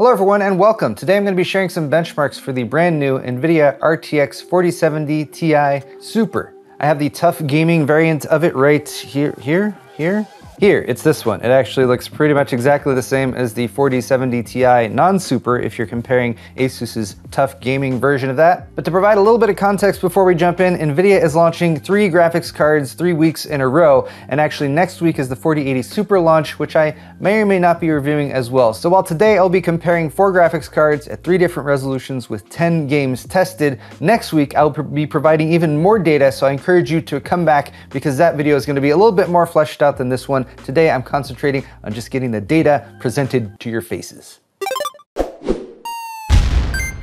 Hello everyone and welcome. Today I'm going to be sharing some benchmarks for the brand new NVIDIA RTX 4070 Ti Super. I have the TUF Gaming variant of it right here. It's this one. It actually looks pretty much exactly the same as the 4070 Ti non-Super if you're comparing ASUS's TUF Gaming version of that. But to provide a little bit of context before we jump in, NVIDIA is launching three graphics cards 3 weeks in a row, and actually next week is the 4080 Super launch, which I may or may not be reviewing as well. So while today I'll be comparing four graphics cards at three different resolutions with 10 games tested, next week I'll be providing even more data, so I encourage you to come back because that video is going to be a little bit more fleshed out than this one. Today, I'm concentrating on just getting the data presented to your faces.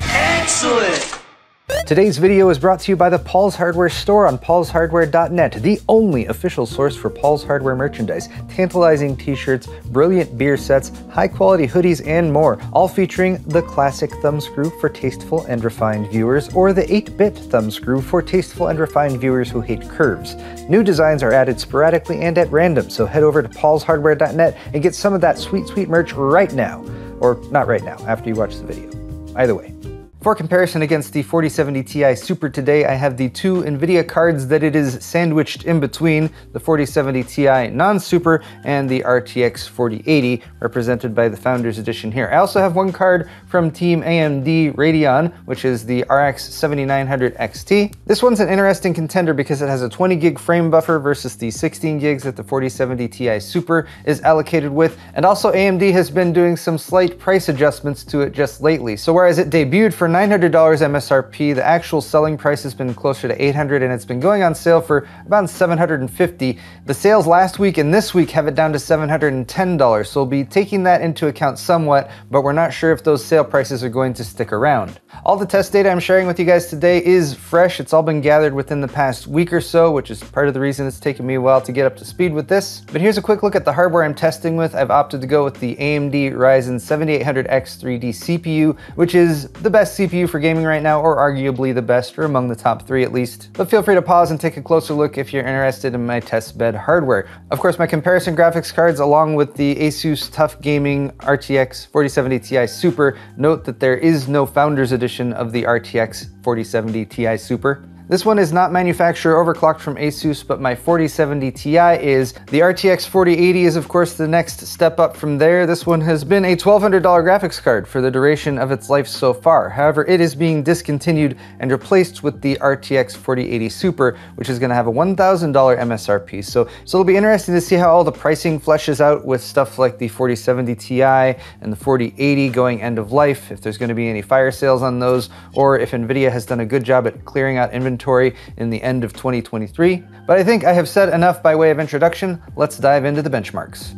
Excellent! Today's video is brought to you by the Paul's Hardware store on paulshardware.net, the only official source for Paul's Hardware merchandise, tantalizing t-shirts, brilliant beer sets, high-quality hoodies, and more, all featuring the classic thumbscrew for tasteful and refined viewers, or the 8-bit thumbscrew for tasteful and refined viewers who hate curves. New designs are added sporadically and at random, so head over to paulshardware.net and get some of that sweet, sweet merch right now. Or not right now, after you watch the video. Either way. For comparison against the 4070 Ti Super today, I have the two NVIDIA cards that it is sandwiched in between, the 4070 Ti non-Super and the RTX 4080, represented by the Founders Edition here. I also have one card from Team AMD Radeon, which is the RX 7900 XT. This one's an interesting contender because it has a 20 gig frame buffer versus the 16 gigs that the 4070 Ti Super is allocated with, and also AMD has been doing some slight price adjustments to it just lately. So whereas it debuted for $900 MSRP, the actual selling price has been closer to $800 and it's been going on sale for about $750. The sales last week and this week have it down to $710, so we'll be taking that into account somewhat, but we're not sure if those sale prices are going to stick around. All the test data I'm sharing with you guys today is fresh. It's all been gathered within the past week or so, which is part of the reason it's taken me a while to get up to speed with this. But here's a quick look at the hardware I'm testing with. I've opted to go with the AMD Ryzen 7800X3D CPU, which is the best CPU for gaming right now, or arguably the best, or among the top three at least. But feel free to pause and take a closer look if you're interested in my test bed hardware. Of course, my comparison graphics cards, along with the ASUS TUF Gaming RTX 4070 Ti Super, note that there is no Founders Edition of the RTX 4070 Ti Super. This one is not manufacturer overclocked from ASUS, but my 4070 Ti is. The RTX 4080 is of course the next step up from there. This one has been a $1,200 graphics card for the duration of its life so far. However, it is being discontinued and replaced with the RTX 4080 Super, which is gonna have a $1,000 MSRP. So it'll be interesting to see how all the pricing fleshes out with stuff like the 4070 Ti and the 4080 going end of life, if there's gonna be any fire sales on those, or if NVIDIA has done a good job at clearing out inventory in the end of 2023. But I think I have said enough by way of introduction. Let's dive into the benchmarks.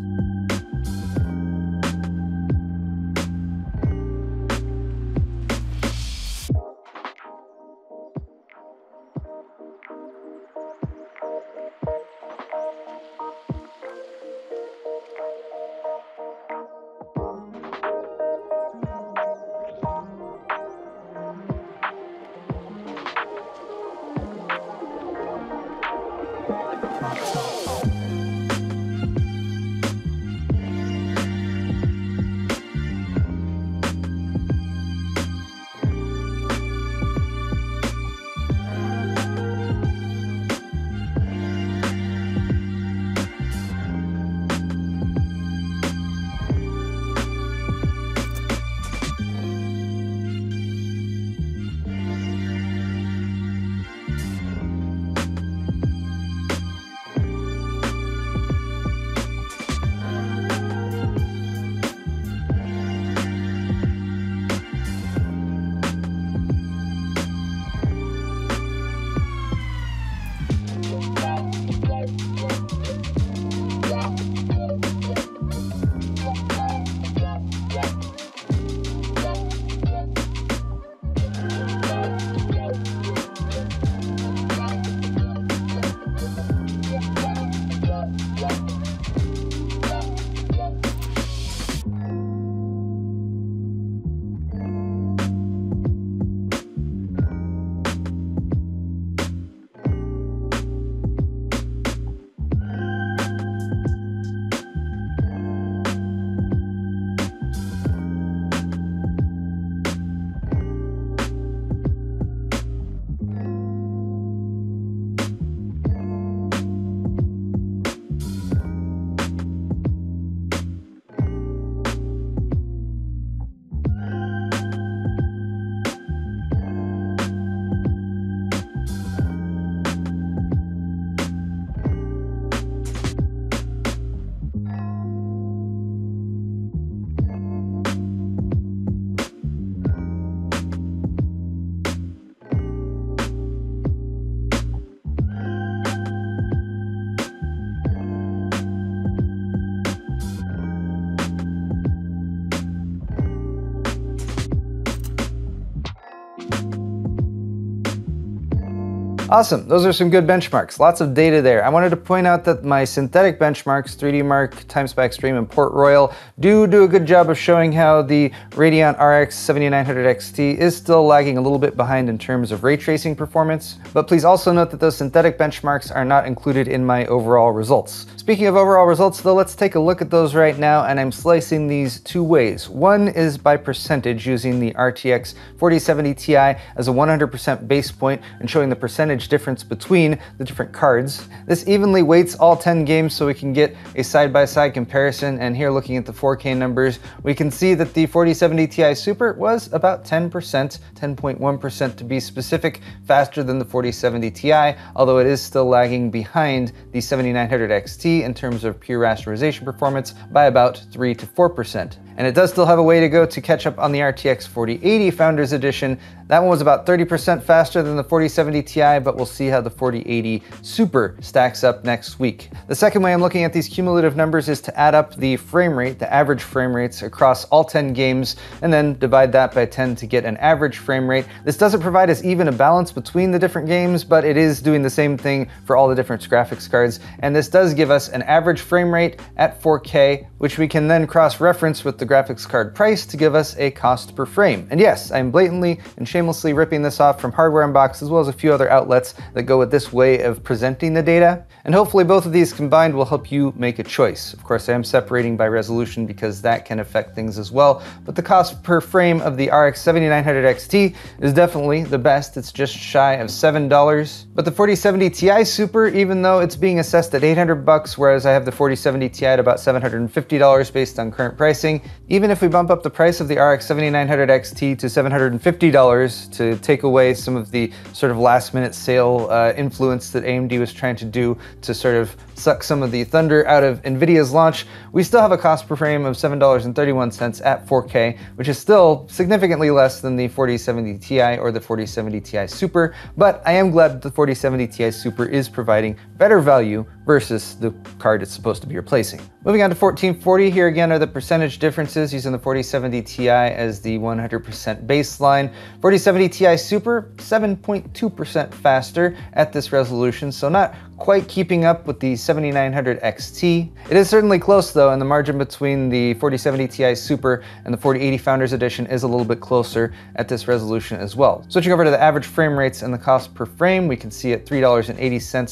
Awesome, those are some good benchmarks. Lots of data there. I wanted to point out that my synthetic benchmarks, 3DMark, TimeSpy Extreme, and Port Royal do a good job of showing how the Radeon RX 7900 XT is still lagging a little bit behind in terms of ray tracing performance. But please also note that those synthetic benchmarks are not included in my overall results. Speaking of overall results though, let's take a look at those right now, and I'm slicing these two ways. One is by percentage using the RTX 4070 Ti as a 100% base point and showing the percentage difference between the different cards. This evenly weights all 10 games so we can get a side-by-side comparison, and here looking at the 4K numbers, we can see that the 4070 Ti Super was about 10%, 10.1% to be specific, faster than the 4070 Ti, although it is still lagging behind the 7900 XT in terms of pure rasterization performance by about 3 to 4%. And it does still have a way to go to catch up on the RTX 4080 Founders Edition. That one was about 30% faster than the 4070 Ti, but we'll see how the 4080 Super stacks up next week. The second way I'm looking at these cumulative numbers is to add up the frame rate, the average frame rates across all 10 games, and then divide that by 10 to get an average frame rate. This doesn't provide us even a balance between the different games, but it is doing the same thing for all the different graphics cards. And this does give us an average frame rate at 4K, which we can then cross-reference with the graphics card price to give us a cost per frame. And yes, I'm blatantly and shamelessly ripping this off from Hardware Unbox as well as a few other outlets that go with this way of presenting the data. And hopefully both of these combined will help you make a choice. Of course, I am separating by resolution because that can affect things as well, but the cost per frame of the RX 7900 XT is definitely the best. It's just shy of $7. But the 4070 Ti Super, even though it's being assessed at $800, whereas I have the 4070 Ti at about $750 based on current pricing, even if we bump up the price of the RX 7900 XT to $750 to take away some of the sort of last minute sale influence that AMD was trying to do to sort of suck some of the thunder out of NVIDIA's launch, we still have a cost per frame of $7.31 at 4K, which is still significantly less than the 4070 Ti or the 4070 Ti Super, but I am glad that the 4070 Ti Super is providing better value versus the card it's supposed to be replacing. Moving on to 1440, here again are the percentage differences using the 4070 Ti as the 100% baseline. 4070 Ti Super, 7.2% faster at this resolution, so not quite keeping up with the 7900 XT. It is certainly close though, and the margin between the 4070 Ti Super and the 4080 Founders Edition is a little bit closer at this resolution as well. Switching over to the average frame rates and the cost per frame, we can see at $3.80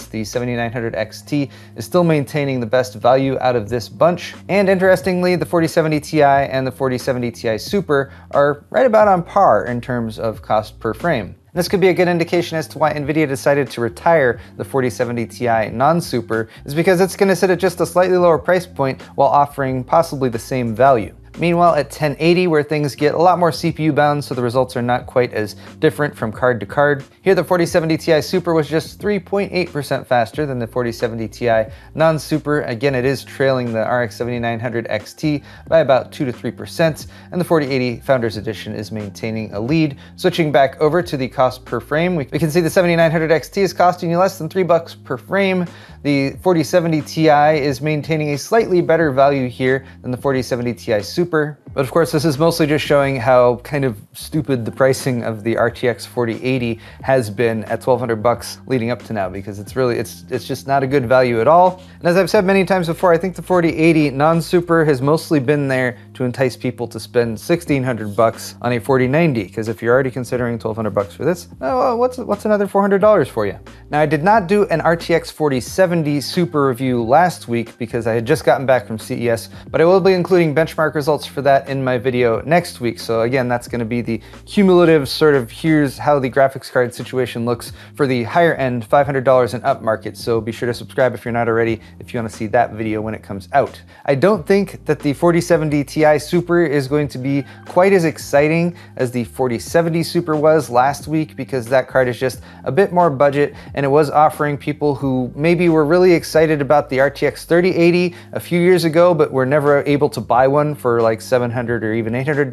the 7900 XT is still maintaining the best value out of this bunch. And interestingly, the 4070 Ti and the 4070 Ti Super are right about on par in terms of cost per frame. This could be a good indication as to why NVIDIA decided to retire the 4070 Ti non-Super, is because it's going to sit at just a slightly lower price point while offering possibly the same value. Meanwhile, at 1080, where things get a lot more CPU bound, so the results are not quite as different from card to card. Here, the 4070 Ti Super was just 3.8% faster than the 4070 Ti non-Super. Again, it is trailing the RX 7900 XT by about 2 to 3%, and the 4080 Founders Edition is maintaining a lead. Switching back over to the cost per frame, we can see the 7900 XT is costing you less than $3 per frame. The 4070 Ti is maintaining a slightly better value here than the 4070 Ti Super. But of course, this is mostly just showing how kind of stupid the pricing of the RTX 4080 has been at $1,200 leading up to now, because it's really, it's just not a good value at all. And as I've said many times before, I think the 4080 non-Super has mostly been there to entice people to spend $1,600 on a 4090, because if you're already considering $1,200 for this, well, what's another $400 for you? Now, I did not do an RTX 4070 Super review last week because I had just gotten back from CES, but I will be including benchmark results for that in my video next week. So again, that's going to be the cumulative sort of here's how the graphics card situation looks for the higher end $500 and up market. So be sure to subscribe if you're not already, if you want to see that video when it comes out. I don't think that the 4070 Ti Super is going to be quite as exciting as the 4070 Super was last week, because that card is just a bit more budget, and it was offering people who maybe were really excited about the RTX 3080 a few years ago, but were never able to buy one for like $700 $700 or even $800,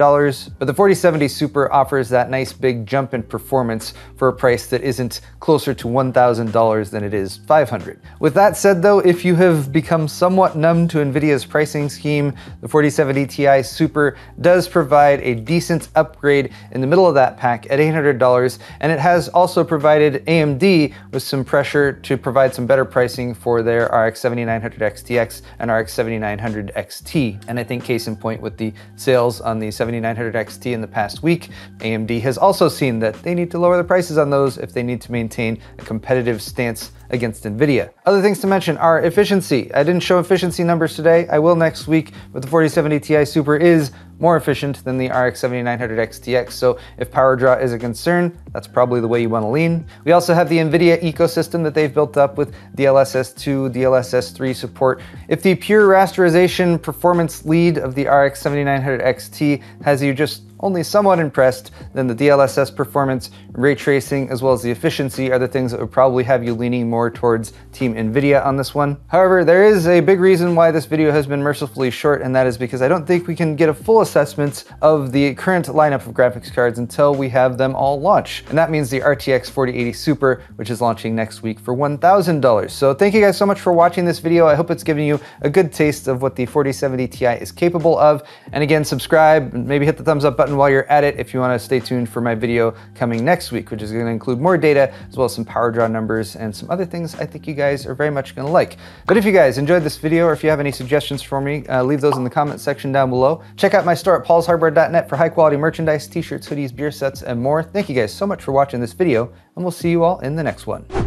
but the 4070 Super offers that nice big jump in performance for a price that isn't closer to $1,000 than it is $500. With that said though, if you have become somewhat numb to NVIDIA's pricing scheme, the 4070 Ti Super does provide a decent upgrade in the middle of that pack at $800, and it has also provided AMD with some pressure to provide some better pricing for their RX 7900 XTX and RX 7900 XT. And I think case in point with the sales on the 7900 XT in the past week, AMD has also seen that they need to lower the prices on those if they need to maintain a competitive stance against NVIDIA. Other things to mention are efficiency. I didn't show efficiency numbers today. I will next week, but the 4070 Ti Super is more efficient than the RX 7900 XTX, so if power draw is a concern, that's probably the way you want to lean. We also have the NVIDIA ecosystem that they've built up with DLSS2, DLSS3 support. If the pure rasterization performance lead of the RX 7900 XT has you just only somewhat impressed, then the DLSS performance, ray tracing, as well as the efficiency are the things that would probably have you leaning more towards Team NVIDIA on this one. However, there is a big reason why this video has been mercifully short, and that is because I don't think we can get a full assessment of the current lineup of graphics cards until we have them all launch. And that means the RTX 4080 Super, which is launching next week for $1,000. So thank you guys so much for watching this video. I hope it's given you a good taste of what the 4070 Ti is capable of. And again, subscribe, maybe hit the thumbs up button while you're at it if you want to stay tuned for my video coming next week, which is going to include more data as well as some power draw numbers and some other things I think you guys are very much going to like. But if you guys enjoyed this video or if you have any suggestions for me, leave those in the comment section down below. Check out my store at paulshardware.net for high quality merchandise, t-shirts, hoodies, beer sets, and more. Thank you guys so much for watching this video, and we'll see you all in the next one.